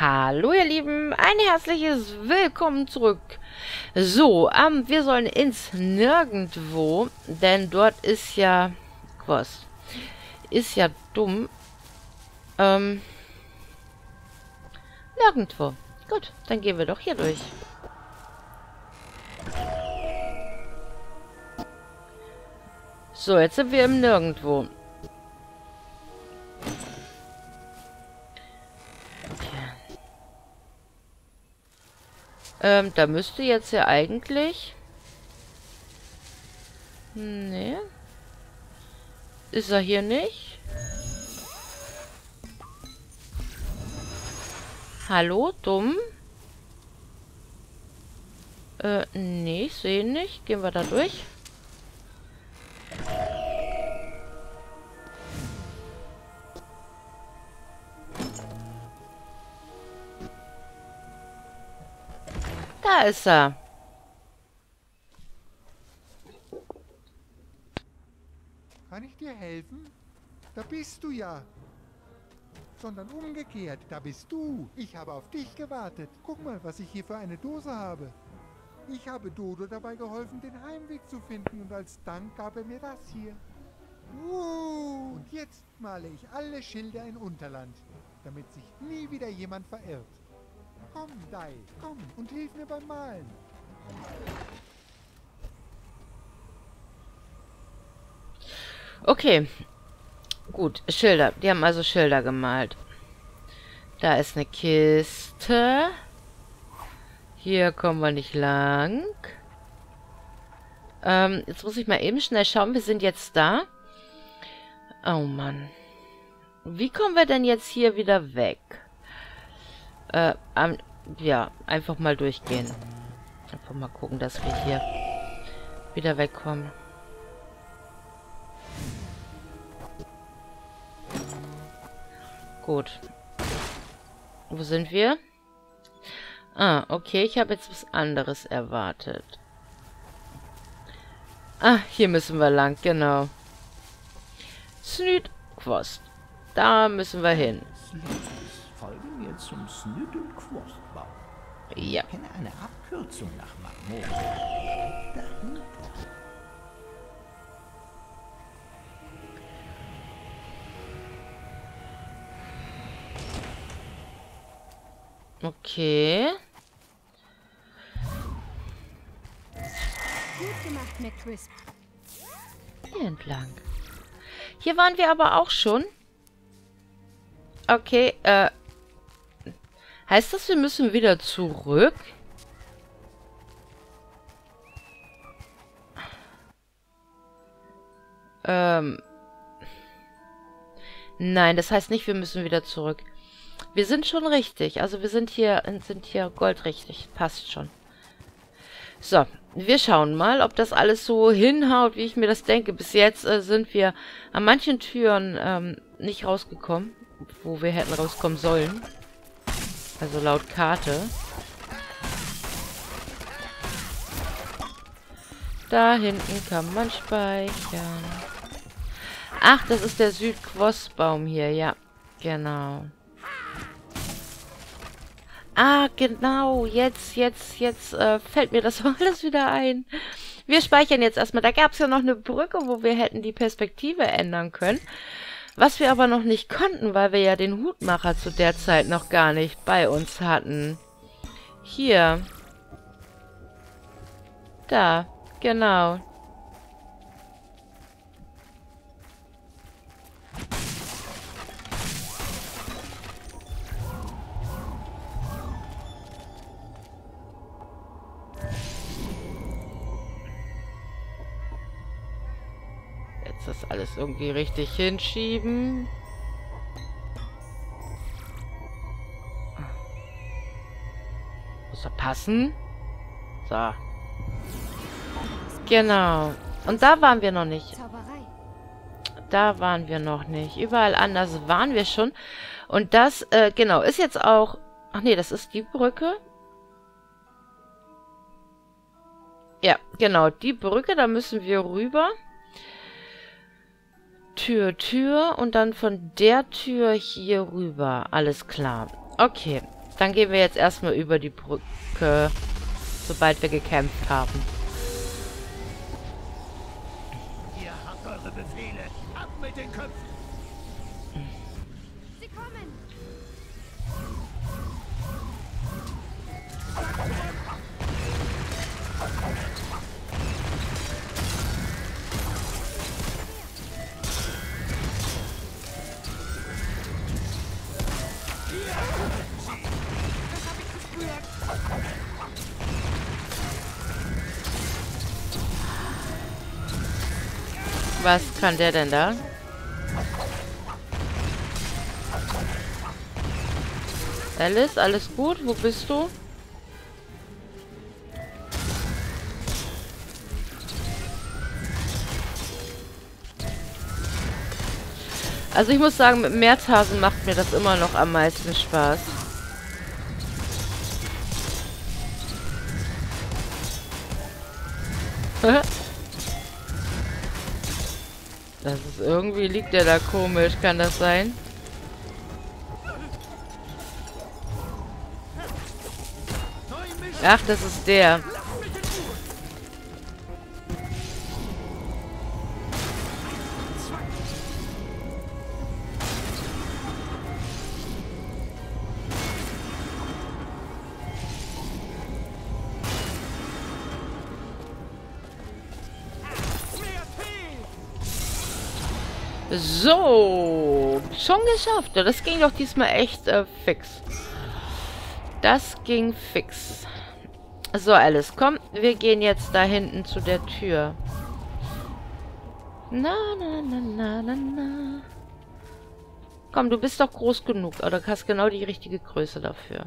Hallo ihr Lieben, ein herzliches Willkommen zurück. So, wir sollen ins Nirgendwo, denn dort ist ja... was? Ist ja dumm. Nirgendwo. Gut, dann gehen wir doch hier durch. So, jetzt sind wir im Nirgendwo. Da müsste jetzt ja eigentlich... Nee. Ist er hier nicht? Hallo, dumm? Nee, ich sehe ihn nicht. Gehen wir da durch. Da ist er. Kann ich dir helfen? Da bist du ja. Sondern umgekehrt, da bist du. Ich habe auf dich gewartet. Guck mal, was ich hier für eine Dose habe. Ich habe Dodo dabei geholfen, den Heimweg zu finden und als Dank gab er mir das hier. Und jetzt male ich alle Schilder in Unterland, damit sich nie wieder jemand verirrt. Komm, Dai, komm und hilf mir beim Malen. Okay. Gut, Schilder. Die haben also Schilder gemalt. Da ist eine Kiste. Hier kommen wir nicht lang. Jetzt muss ich mal eben schnell schauen. Wir sind jetzt da. Oh Mann. Wie kommen wir denn jetzt hier wieder weg? Ja, einfach mal durchgehen. Einfach mal gucken, dass wir hier wieder wegkommen. Gut. Wo sind wir? Ah, okay, ich habe jetzt was anderes erwartet. Ah, hier müssen wir lang, genau. Snüdquast. Da müssen wir hin. Zum Snüdquastbau. Ja. Ich kenne eine Abkürzung nach Marmor. Okay. Gut gemacht, McChrisp. Hier entlang. Hier waren wir aber auch schon. Okay, heißt das, wir müssen wieder zurück? Nein, das heißt nicht, wir müssen wieder zurück. Wir sind schon richtig. Also wir sind hier goldrichtig. Passt schon. So, wir schauen mal, ob das alles so hinhaut, wie ich mir das denke. Bis jetzt sind wir an manchen Türen nicht rausgekommen, wo wir hätten rauskommen sollen. Also laut Karte. Da hinten kann man speichern. Ach, das ist der Südquastbaum hier. Ja, genau. Ah, genau. Jetzt fällt mir das alles wieder ein. Wir speichern jetzt erstmal. Da gab es ja noch eine Brücke, wo wir hätten die Perspektive ändern können. Was wir aber noch nicht konnten, weil wir ja den Hutmacher zu der Zeit noch gar nicht bei uns hatten. Hier. Da, genau. Das alles irgendwie richtig hinschieben. Muss er passen? So. Genau. Und da waren wir noch nicht. Da waren wir noch nicht. Überall anders waren wir schon. Und das, genau, ist jetzt auch... Ach nee, das ist die Brücke. Ja, genau, die Brücke, da müssen wir rüber. Tür, Tür und dann von der Tür hier rüber. Alles klar. Okay. Dann gehen wir jetzt erstmal über die Brücke, sobald wir gekämpft haben. Ihr habt eure Befehle. Ab mit den Köpfen. Sie kommen. Was kann der denn da? Alice, alles gut? Wo bist du? Also ich muss sagen, mit Märzhasen macht mir das immer noch am meisten Spaß. Das ist irgendwie, liegt der da komisch, kann das sein? Ach, das ist der. So, schon geschafft. Das ging doch diesmal echt fix. Das ging fix. So, Alice, komm. Wir gehen jetzt da hinten zu der Tür. Na, na, na, na, na, na. Komm, du bist doch groß genug. Oder hast genau die richtige Größe dafür.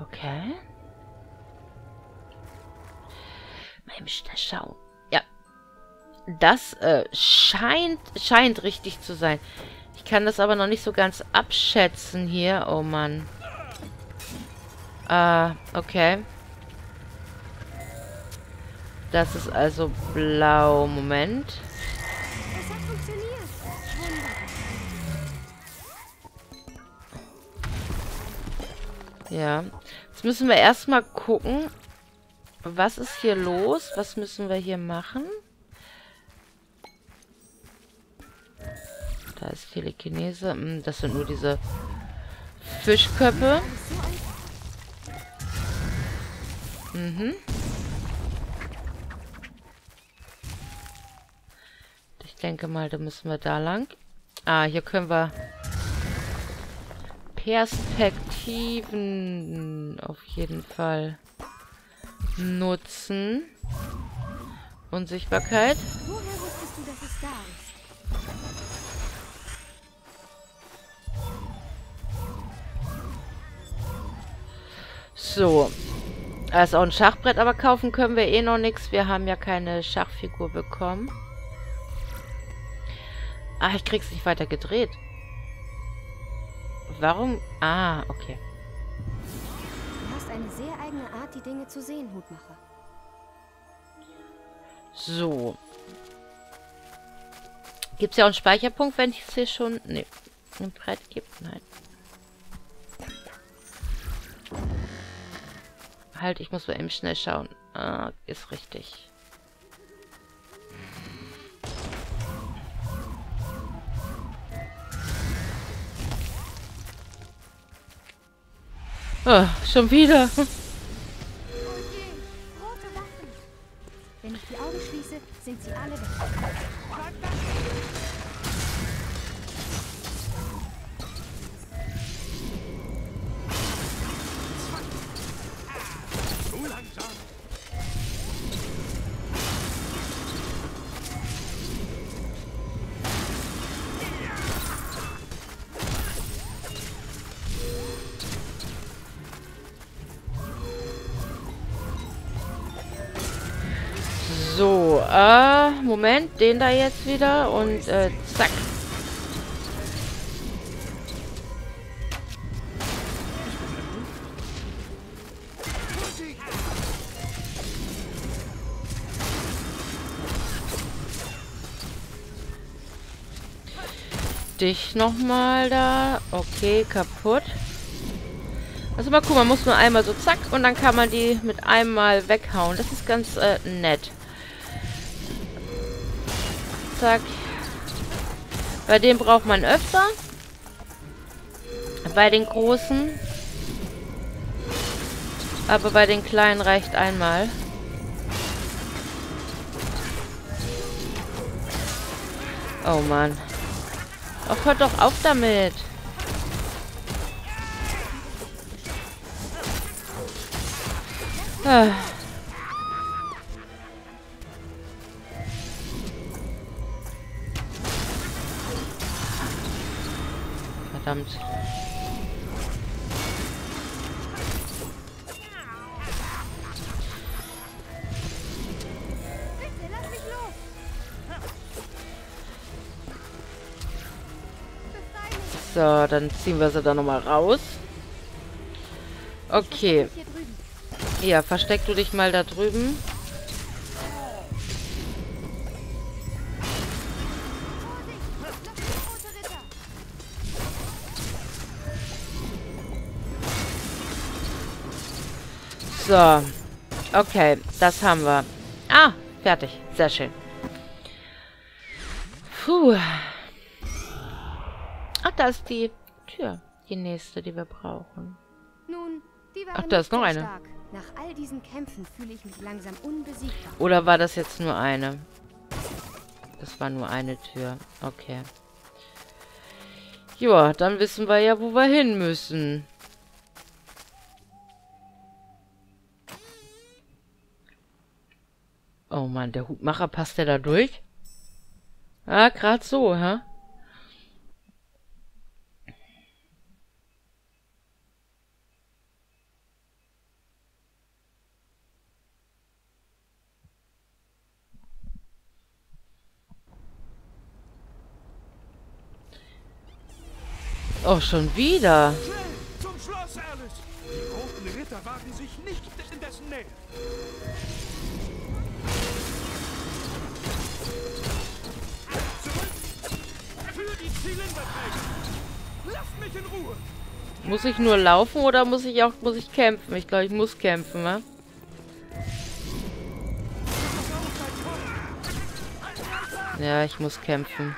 Okay. Schauen. Ja. Das scheint richtig zu sein. Ich kann das aber noch nicht so ganz abschätzen hier. Oh Mann. Okay. Das ist also blau. Moment. Es hat funktioniert. Wunderbar. Ja. Jetzt müssen wir erstmal gucken. Was ist hier los? Was müssen wir hier machen? Da ist Telekinese. Das sind nur diese Fischköpfe. Mhm. Ich denke mal, da müssen wir da lang. Ah, hier können wir Perspektiven auf jeden Fall nutzen. Unsichtbarkeit. Woher wusstest du, dass es da ist? So. Das ist auch ein Schachbrett, aber kaufen können wir eh noch nichts. Wir haben ja keine Schachfigur bekommen. Ach, ich krieg's nicht weiter gedreht. Warum? Ah, okay. Eine sehr eigene Art, die Dinge zu sehen, Hutmacher. So. Gibt es ja auch einen Speicherpunkt, wenn ich es hier schon... Ne, einen Brett gibt? Nein. Halt, ich muss mal eben schnell schauen. Ah, ist richtig. Oh, schon wieder. Okay, rote Waffen. Wenn ich die Augen schließe, sind sie alle weg. So, Moment, den da jetzt wieder und zack. dich nochmal da. Okay, kaputt. Also mal gucken, man muss nur einmal so zack und dann kann man die mit einmal weghauen. Das ist ganz nett. Zack. Bei dem braucht man öfter. Bei den großen. Aber bei den kleinen reicht einmal. Oh Mann. Ach, hört doch auf damit. Ah. Verdammt. So, dann ziehen wir sie da nochmal raus. Okay. Ja, versteck du dich mal da drüben. So. Okay, das haben wir. Ah, fertig. Sehr schön. Puh. Ach, da ist die Tür. Die nächste, die wir brauchen. Nun, die waren. Ach, da ist noch eine. Stark. Nach all diesen Kämpfen fühle ich mich langsam unbesiegbar. Oder war das jetzt nur eine? Das war nur eine Tür. Okay. Joa, dann wissen wir ja, wo wir hin müssen. Oh Mann, der Hutmacher, passt der da durch? Ah, gerade so, hä? Auch schon wieder. Zum Schloss, Alice. Die roten Ritter wagen sich nicht in dessen Nähe. Zurück für die Zylinderträger. Lasst mich in Ruhe. Muss ich nur laufen oder muss ich kämpfen? Ich glaube, ich muss kämpfen, ne? Ja, ich muss kämpfen.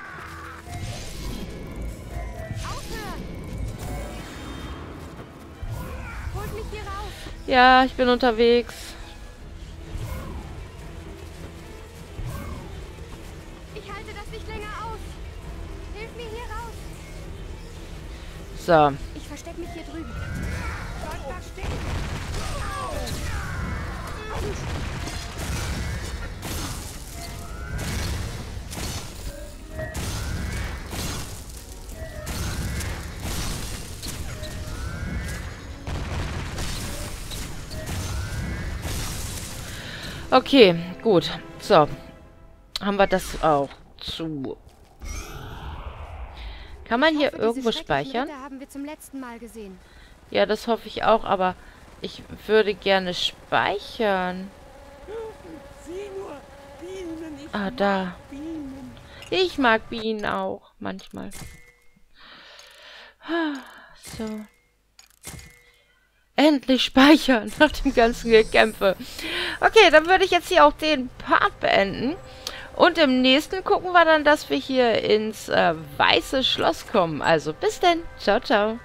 Ja, ich bin unterwegs. Ich halte das nicht länger aus. Hilf mir hier raus. So. Ich verstecke mich hier drüben. Okay, gut. So. Haben wir das auch zu. Kann man hier irgendwo speichern? Haben wir zum letzten Mal gesehen. Ja, das hoffe ich auch, aber ich würde gerne speichern. Ah, da. Ich mag Bienen auch. Manchmal. So. Endlich speichern nach dem ganzen Gekämpfe. Okay, dann würde ich jetzt hier auch den Part beenden. Und im nächsten gucken wir dann, dass wir hier ins Weiße Schloss kommen. Also bis denn. Ciao, ciao.